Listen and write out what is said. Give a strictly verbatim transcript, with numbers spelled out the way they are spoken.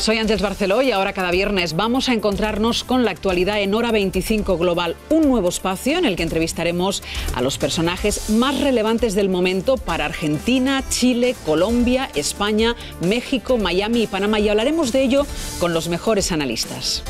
Soy Ángels Barceló y ahora cada viernes vamos a encontrarnos con la actualidad en Hora veinticinco Global, un nuevo espacio en el que entrevistaremos a los personajes más relevantes del momento para Argentina, Chile, Colombia, España, México, Miami y Panamá, y hablaremos de ello con los mejores analistas.